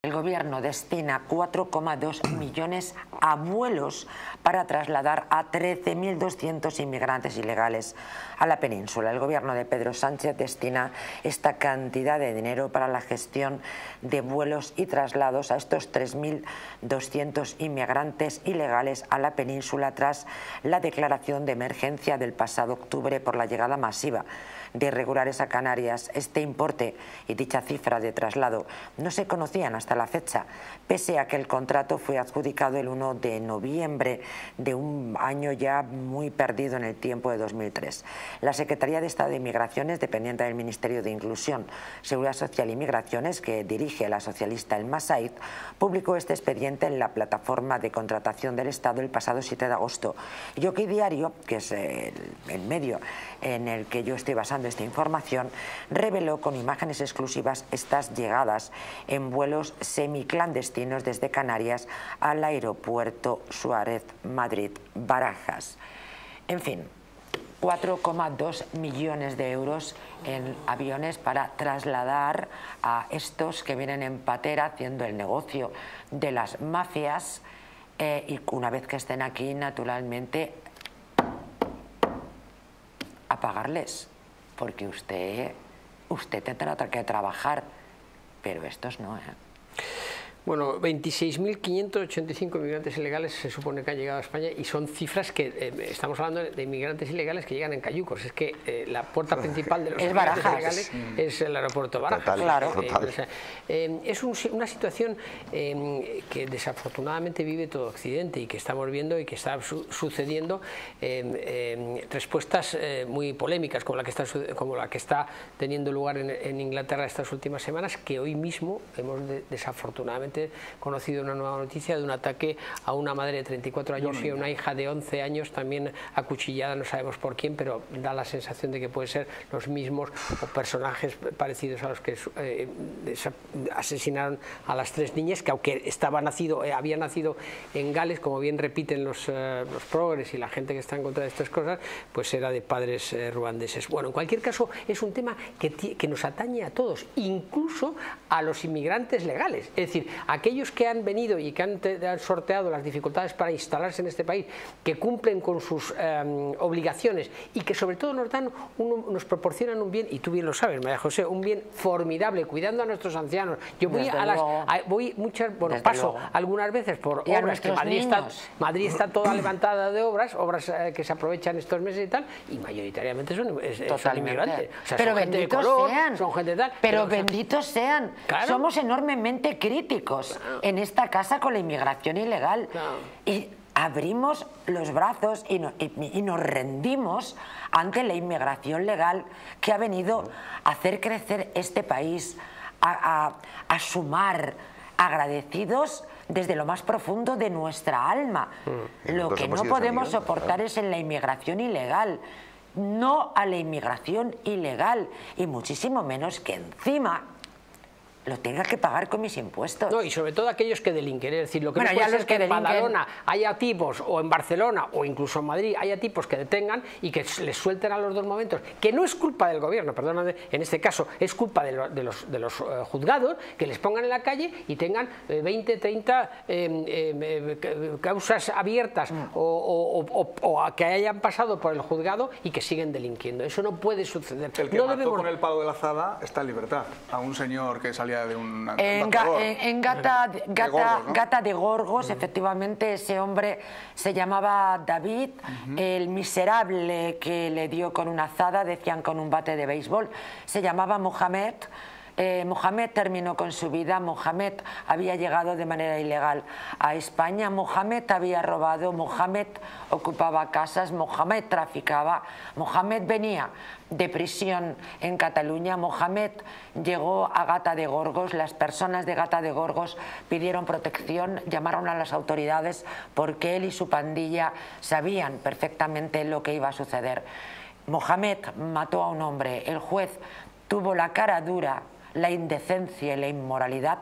El gobierno destina 4,2 millones a vuelos para trasladar a 13.200 inmigrantes ilegales a la península. El gobierno de Pedro Sánchez destina esta cantidad de dinero para la gestión de vuelos y traslados a estos 3.200 inmigrantes ilegales a la península tras la declaración de emergencia del pasado octubre por la llegada masiva de irregulares a Canarias. Este importe y dicha cifra de traslado no se conocían hasta la fecha, pese a que el contrato fue adjudicado el 1 de noviembre de un año ya muy perdido en el tiempo de 2003. La Secretaría de Estado de Inmigraciones, dependiente del Ministerio de Inclusión, Seguridad Social y Migraciones, que dirige la socialista El Masaid, publicó este expediente en la plataforma de contratación del Estado el pasado 7 de agosto. Y OKDiario, que es el medio en el que yo estoy basando esta información, reveló con imágenes exclusivas estas llegadas en vuelos semiclandestinos desde Canarias al aeropuerto Suárez Madrid-Barajas. En fin, 4,2 millones de euros en aviones para trasladar a estos que vienen en patera haciendo el negocio de las mafias y una vez que estén aquí, naturalmente, a pagarles, porque usted tendrá que trabajar, pero estos no, Bueno, 26.585 inmigrantes ilegales se supone que han llegado a España, y son cifras que estamos hablando de inmigrantes ilegales que llegan en cayucos. Es que la puerta principal de los inmigrantes ilegales es el aeropuerto Barajas. Total, claro. Total. Es una situación que desafortunadamente vive todo Occidente y que estamos viendo y que está sucediendo. Respuestas muy polémicas como la que está teniendo lugar en Inglaterra estas últimas semanas, que hoy mismo hemos desafortunadamente conocido una nueva noticia de un ataque a una madre de 34 años y a una hija de 11 años también acuchillada, no sabemos por quién, pero da la sensación de que pueden ser los mismos o personajes parecidos a los que asesinaron a las tres niñas, que aunque había nacido en Gales, como bien repiten los progres y la gente que está en contra de estas cosas, pues era de padres ruandeses. Bueno, en cualquier caso es un tema que nos atañe a todos, incluso a los inmigrantes legales, es decir, aquellos que han venido y que han sorteado las dificultades para instalarse en este país, que cumplen con sus obligaciones y que sobre todo nos proporcionan un bien, y tú bien lo sabes, María José, un bien formidable, cuidando a nuestros ancianos. Yo voy algunas veces por obras, que Madrid está toda levantada de obras que se aprovechan estos meses y tal, y mayoritariamente son inmigrantes. O sea, pero son gente de color, son gente de tal. Pero benditos sean, claro. Somos enormemente críticos en esta casa con la inmigración ilegal, y abrimos los brazos y nos rendimos ante la inmigración legal que ha venido a hacer crecer este país, a sumar, agradecidos desde lo más profundo de nuestra alma. Lo que no podemos soportar es en la inmigración ilegal. No a la inmigración ilegal, y muchísimo menos que encima lo tenga que pagar con mis impuestos. No, y sobre todo aquellos que delinquen. Es decir, lo que no puede ser que en Badalona haya tipos, o en Barcelona, o incluso en Madrid, haya tipos que detengan y que les suelten a los dos momentos. Que no es culpa del gobierno, perdóname, en este caso, es culpa de los juzgados, que les pongan en la calle y tengan 20, 30 causas abiertas o que hayan pasado por el juzgado y que siguen delinquiendo. Eso no puede suceder. El que no mató con el palo de la azada está en libertad. A un señor que salía de un Gata de Gorgos, efectivamente, ese hombre se llamaba David, el miserable que le dio con una azada, decían con un bate de béisbol, se llamaba Mohamed. Mohamed terminó con su vida, Mohamed había llegado de manera ilegal a España, Mohamed había robado, Mohamed ocupaba casas, Mohamed traficaba, Mohamed venía de prisión en Cataluña, Mohamed llegó a Gata de Gorgos, las personas de Gata de Gorgos pidieron protección, llamaron a las autoridades porque él y su pandilla sabían perfectamente lo que iba a suceder. Mohamed mató a un hombre, el juez tuvo la cara dura, la indecencia y la inmoralidad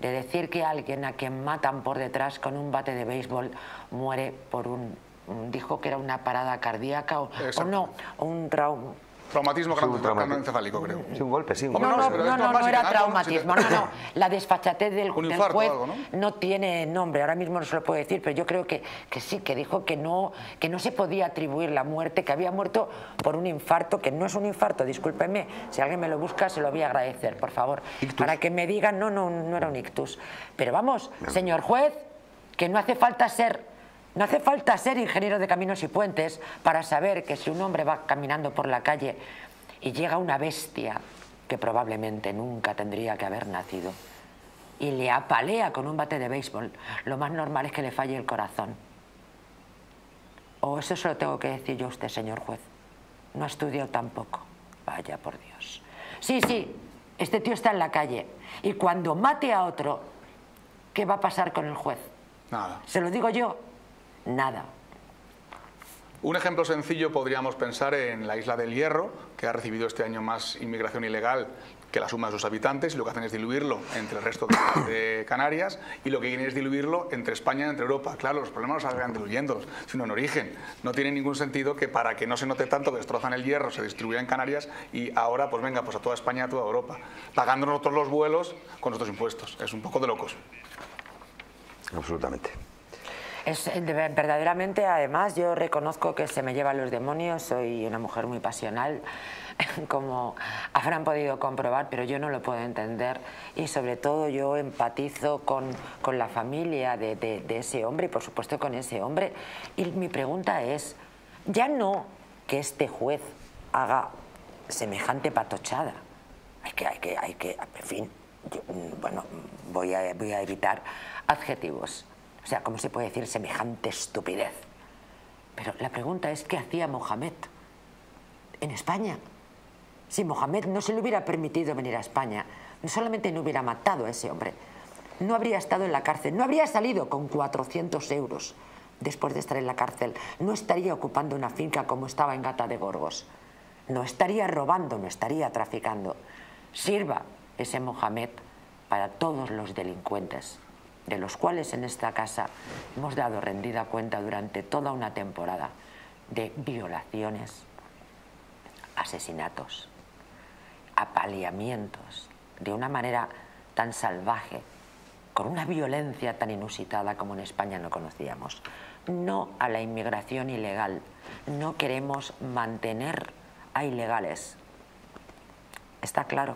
de decir que alguien a quien matan por detrás con un bate de béisbol muere por dijo que era una parada cardíaca o no, o un trauma. Traumatismo craneoencefálico, creo. Sí, un golpe, sí. No era traumatismo. No. La desfachatez del juez no tiene nombre. Ahora mismo no se lo puedo decir, pero yo creo que sí, que dijo que no se podía atribuir la muerte, que había muerto por un infarto, que no es un infarto, discúlpenme. Si alguien me lo busca, se lo voy a agradecer, por favor. ¿Ictus? Para que me digan, no era un ictus. Pero vamos, señor juez, que no hace falta ser... No hace falta ser ingeniero de caminos y puentes para saber que si un hombre va caminando por la calle y llega una bestia que probablemente nunca tendría que haber nacido y le apalea con un bate de béisbol, lo más normal es que le falle el corazón. O eso se lo tengo que decir yo a usted, señor juez. No ha estudiado tampoco. Vaya por Dios. Sí, este tío está en la calle y cuando mate a otro, ¿qué va a pasar con el juez? Nada. Se lo digo yo. Nada. Un ejemplo sencillo podríamos pensar en la isla del Hierro, que ha recibido este año más inmigración ilegal que la suma de sus habitantes, y lo que hacen es diluirlo entre el resto de Canarias, y lo que quieren es diluirlo entre España y entre Europa. Claro, los problemas no salgan diluyéndolos, sino en origen. No tiene ningún sentido que para que no se note tanto que destrozan el hierro, se distribuya en Canarias y ahora, pues venga, pues a toda España, a toda Europa, pagando nosotros los vuelos con nuestros impuestos. Es un poco de locos. Absolutamente. Es, verdaderamente, además, yo reconozco que se me llevan los demonios, soy una mujer muy pasional, como habrán podido comprobar, pero yo no lo puedo entender y sobre todo yo empatizo con la familia de ese hombre y por supuesto con ese hombre. Y mi pregunta es, ya no que este juez haga semejante patochada, en fin, yo, bueno, voy a evitar adjetivos. O sea, ¿cómo se puede decir semejante estupidez? Pero la pregunta es, ¿qué hacía Mohamed en España? Si Mohamed no se le hubiera permitido venir a España, no solamente no hubiera matado a ese hombre, no habría estado en la cárcel, no habría salido con 400 euros después de estar en la cárcel, no estaría ocupando una finca como estaba en Gata de Gorgos, no estaría robando, no estaría traficando. Sirva ese Mohamed para todos los delincuentes, de los cuales en esta casa hemos dado rendida cuenta durante toda una temporada de violaciones, asesinatos, apaleamientos, de una manera tan salvaje, con una violencia tan inusitada como en España no conocíamos. No a la inmigración ilegal, no queremos mantener a ilegales. ¿Está claro?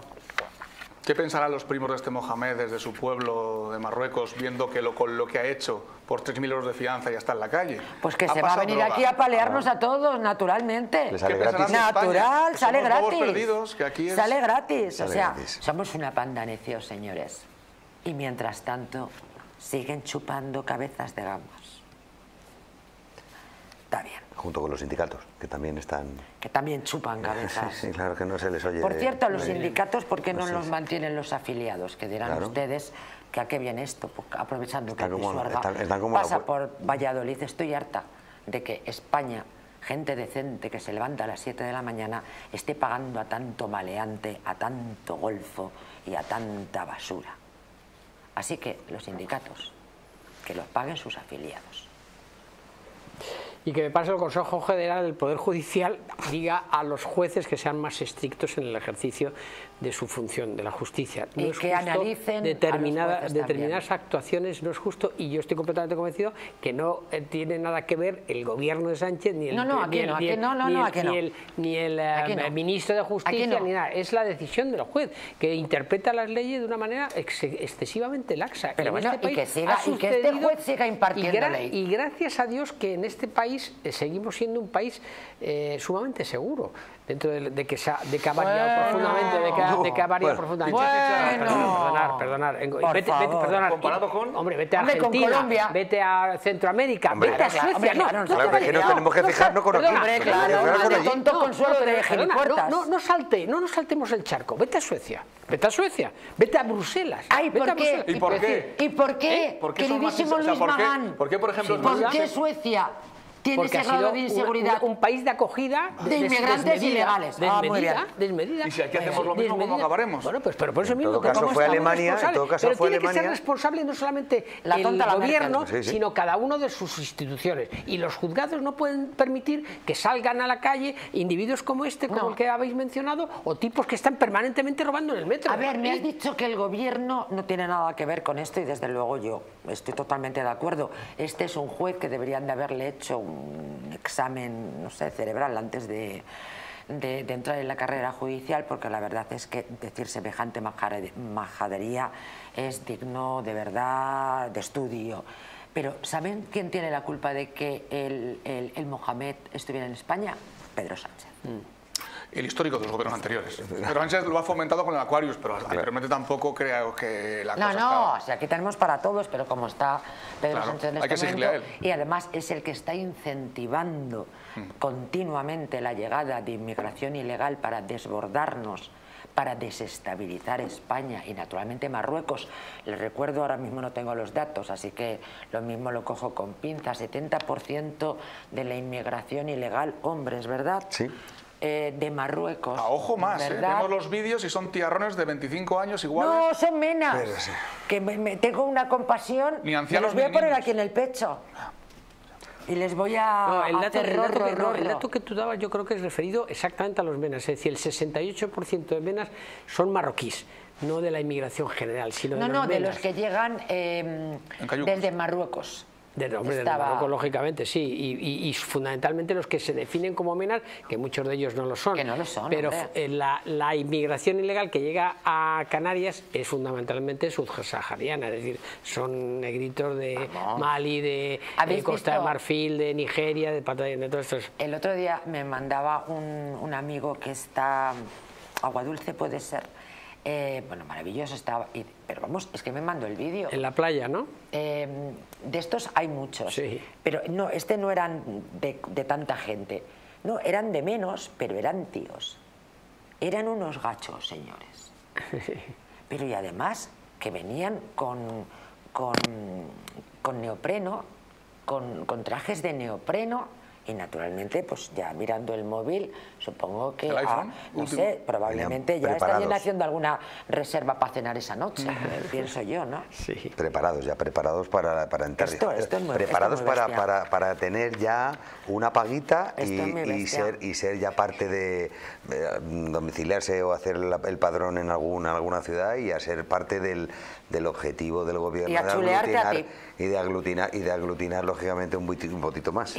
¿Qué pensarán los primos de este Mohamed desde su pueblo de Marruecos, viendo que con lo que ha hecho por 3.000 euros de fianza ya está en la calle? Pues que se va a venir aquí a palearnos a todos, naturalmente. ¿Qué pensarán de España? Natural, sale gratis. Perdidos, que aquí es... Sale gratis, o sea, somos una panda necios, señores. Y mientras tanto, siguen chupando cabezas de gambas. Está bien. Junto con los sindicatos, que también están... Que también chupan cabezas. Sí, claro, que no se les oye... Por cierto, los sindicatos, ¿por qué no los mantienen los afiliados? Que dirán ustedes que a qué viene esto, aprovechando que pasa por Valladolid. Estoy harta de que España, gente decente que se levanta a las 7 de la mañana, esté pagando a tanto maleante, a tanto golfo y a tanta basura. Así que los sindicatos, que los paguen sus afiliados. Y que de paso el Consejo General del Poder Judicial diga a los jueces que sean más estrictos en el ejercicio de su función, de la justicia. No y es que justo analicen determinadas actuaciones, no es justo, y yo estoy completamente convencido que no tiene nada que ver el gobierno de Sánchez ni el ministro de Justicia, ni nada. Es la decisión de los jueces, que interpreta las leyes de una manera excesivamente laxa. Pero bueno, este país y que este juez siga impartiendo la ley. Y gracias a Dios que en este país seguimos siendo un país sumamente seguro, dentro de que ha variado profundamente, de que ha variado profundamente. Perdonar. Comparado con... Hombre, vete a Argentina, Colombia, vete a Centroamérica, vete a Suecia. Claro, tenemos que fijarnos con aquí. No nos saltemos el charco. Vete a Suecia. Vete a Bruselas. ¿Y por qué? Queridísimo Luis Magán. ¿Por qué Suecia tiene cerrado de inseguridad. Un país de acogida de inmigrantes ilegales. Desmedida, desmedida. Y si aquí hacemos lo mismo, ¿cómo acabaremos? Bueno, pues pero por eso mismo. En todo caso fue Alemania. Pero tiene que ser responsable no solamente el gobierno, sino cada uno de sus instituciones. Y los juzgados no pueden permitir que salgan a la calle individuos como este, como el que habéis mencionado, o tipos que están permanentemente robando en el metro. A ver, me has dicho que el gobierno no tiene nada que ver con esto y desde luego yo estoy totalmente de acuerdo. Este es un juez que deberían de haberle hecho un examen, no sé, cerebral antes de entrar en la carrera judicial, porque la verdad es que decir semejante majadería es digno de verdad de estudio. Pero ¿saben quién tiene la culpa de que el Mohamed estuviera en España? Pedro Sánchez. El histórico de los gobiernos anteriores. Pero Sánchez lo ha fomentado con el Aquarius, pero anteriormente tampoco creo que la cosa o sea, aquí tenemos para todos, pero como está Pedro Sánchez en este momento, y además es el que está incentivando continuamente la llegada de inmigración ilegal para desbordarnos, para desestabilizar España y naturalmente Marruecos. Les recuerdo, ahora mismo no tengo los datos, así que lo mismo lo cojo con pinzas, 70% de la inmigración ilegal, hombres, ¿verdad? Sí. De Marruecos. A ojo más, vemos los vídeos y son tiarrones de 25 años iguales. No, son menas. Pero, sí. Que me tengo una compasión. Ni ancianos, los voy a poner niños. Aquí en el pecho. Y les voy a... No, el dato que tú dabas yo creo que es referido exactamente a los menas. Es decir, el 68% de menas son marroquíes. No de la inmigración general, sino de los menas. De los que llegan desde Marruecos. De nombre del Marruecos, lógicamente, sí, y fundamentalmente los que se definen como menas, que muchos de ellos no lo son. Que no lo son, pero la inmigración ilegal que llega a Canarias es fundamentalmente subsahariana, es decir, son negritos de Mali, de Costa de Marfil, de Nigeria, de Patagón, de todo esto. El otro día me mandaba un amigo que está... Aguadulce puede ser. Bueno, maravilloso estaba, pero vamos, es que me mandó el vídeo. En la playa, ¿no? De estos hay muchos, sí. Pero no, este no eran de tanta gente, no, eran de menos, pero eran tíos. Eran unos gachos, señores. Pero y además que venían con neopreno, con trajes de neopreno. Y naturalmente, pues ya mirando el móvil, supongo que, no sé, probablemente ya estarían haciendo alguna reserva para cenar esa noche, pienso yo, ¿no? Sí. Preparados, ya preparados para entrar. Esto es muy, preparados para tener ya una paguita y ser ya parte de domiciliarse o hacer el padrón en alguna ciudad y a ser parte del objetivo del gobierno. Y a chulearte a ti. Y de aglutinar, lógicamente, un botito más.